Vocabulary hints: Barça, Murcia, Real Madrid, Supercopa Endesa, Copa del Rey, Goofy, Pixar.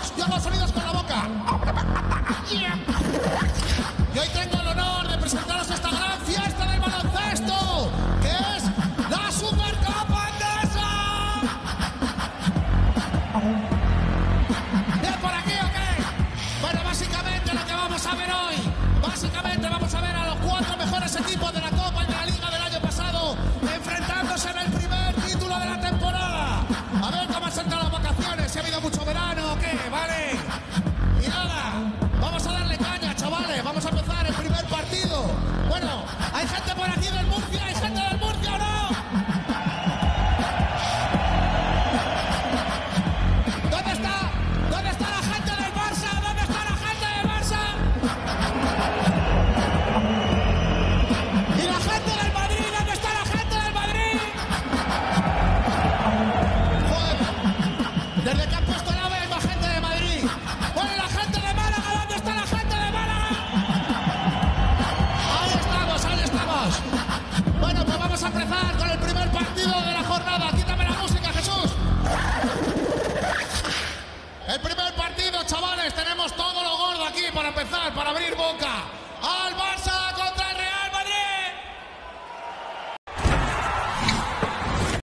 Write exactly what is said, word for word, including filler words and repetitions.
Fox. Yo hago sonidos con la boca. Y hoy tengo el honor de presentaros esta gran fiesta del baloncesto, que es la Supercopa Endesa. ¿Es por aquí o qué? Bueno, básicamente lo que vamos a ver hoy, básicamente vamos a ver a los cuatro mejores equipos de la Copa y de la Liga del año pasado enfrentándose en el primer título de la temporada. A ver cómo han sentado las vacaciones, si ha habido mucho verano o qué, ¿vale? Y nada, vamos a darle caña, chavales, vamos a empezar el primer partido. Bueno, hay gente por aquí del Murcia, hay gente del Murcia o no. ¿Dónde está? ¿Dónde está la gente del Barça? ¿Dónde está la gente del Barça? ¿Y la gente del Madrid? ¿Dónde está la gente del Madrid? Joder, desde que han puesto la ave hay más gente de Madrid. Bueno, ¿y la gente de Málaga? ¿Dónde está la gente de Málaga? Ahí estamos, ahí estamos. Bueno, pues vamos a empezar con el primer partido de la jornada. Aquí también